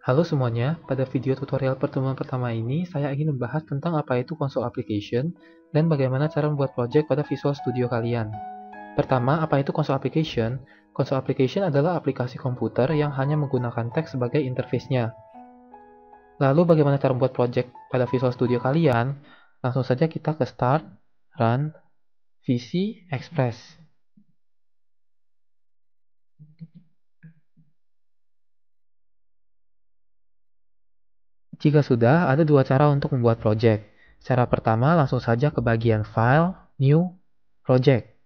Halo semuanya, pada video tutorial pertemuan pertama ini, saya ingin membahas tentang apa itu Console Application dan bagaimana cara membuat project pada Visual Studio kalian. Pertama, apa itu Console Application? Console Application adalah aplikasi komputer yang hanya menggunakan teks sebagai interface-nya. Lalu bagaimana cara membuat project pada Visual Studio kalian? Langsung saja kita ke Start, Run, VC, Express. Jika sudah, ada dua cara untuk membuat project. Cara pertama, langsung saja ke bagian File, New, Project.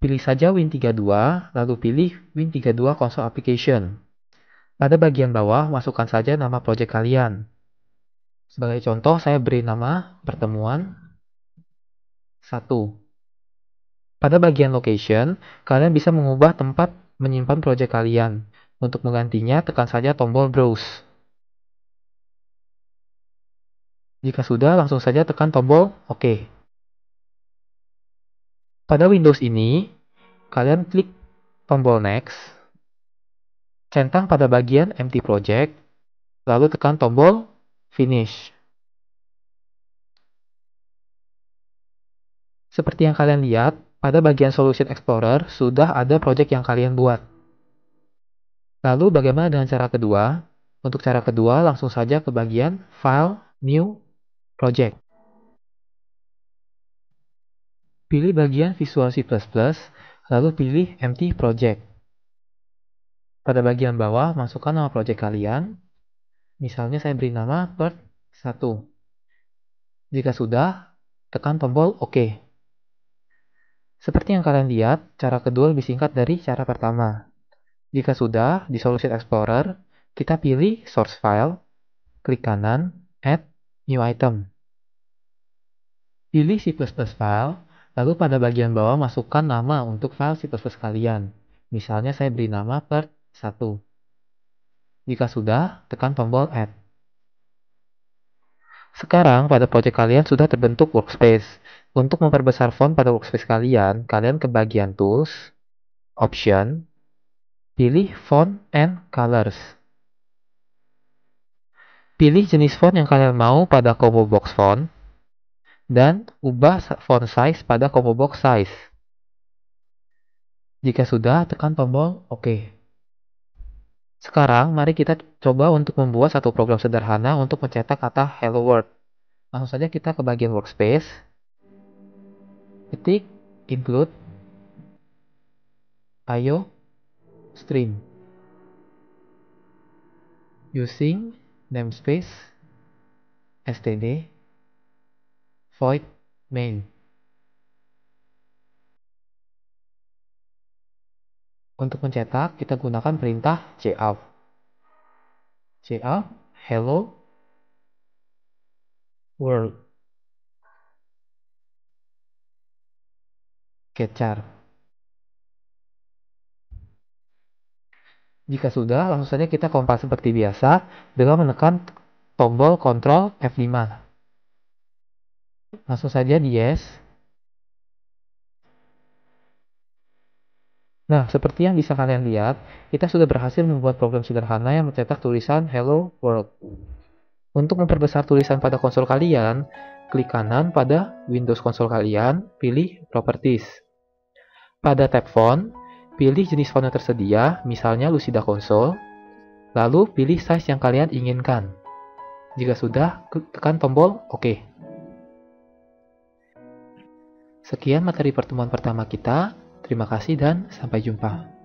Pilih saja Win32, lalu pilih Win32 Console Application. Pada bagian bawah, masukkan saja nama project kalian. Sebagai contoh, saya beri nama Pertemuan 1. Pada bagian Location, kalian bisa mengubah tempat menyimpan project kalian. Untuk menggantinya, tekan saja tombol Browse. Jika sudah, langsung saja tekan tombol OK. Pada Windows ini, kalian klik tombol Next, centang pada bagian Empty Project, lalu tekan tombol Finish. Seperti yang kalian lihat, pada bagian Solution Explorer sudah ada project yang kalian buat. Lalu bagaimana dengan cara kedua? Untuk cara kedua, langsung saja ke bagian File, New, Project. Pilih bagian Visual C++, lalu pilih Empty Project. Pada bagian bawah, masukkan nama project kalian. Misalnya saya beri nama Part 1. Jika sudah, tekan tombol OK. Seperti yang kalian lihat, cara kedua lebih singkat dari cara pertama. Jika sudah, di Solution Explorer, kita pilih Source File, klik kanan, Add New Item. Pilih C++ file, lalu pada bagian bawah masukkan nama untuk file C++ kalian. Misalnya saya beri nama Part 1. Jika sudah, tekan tombol Add. Sekarang pada project kalian sudah terbentuk workspace. Untuk memperbesar font pada workspace kalian, kalian ke bagian Tools, Option, pilih Font and Colors. Pilih jenis font yang kalian mau pada combo box font, dan ubah font size pada combo box size. Jika sudah, tekan tombol OK. Sekarang, mari kita coba untuk membuat satu program sederhana untuk mencetak kata Hello World. Langsung saja kita ke bagian workspace, ketik include io stream using namespace std void main. Untuk mencetak, kita gunakan perintah cout hello world kecar. Jika sudah, langsung saja kita kompar seperti biasa dengan menekan tombol Ctrl F5. Langsung saja di Yes. Nah, seperti yang bisa kalian lihat, kita sudah berhasil membuat program sederhana yang mencetak tulisan Hello World. Untuk memperbesar tulisan pada konsol kalian, klik kanan pada Windows konsol kalian, pilih Properties. Pada tab Font, pilih jenis font yang tersedia, misalnya Lucida Console, lalu pilih size yang kalian inginkan. Jika sudah, tekan tombol OK. Sekian materi pertemuan pertama kita, terima kasih dan sampai jumpa.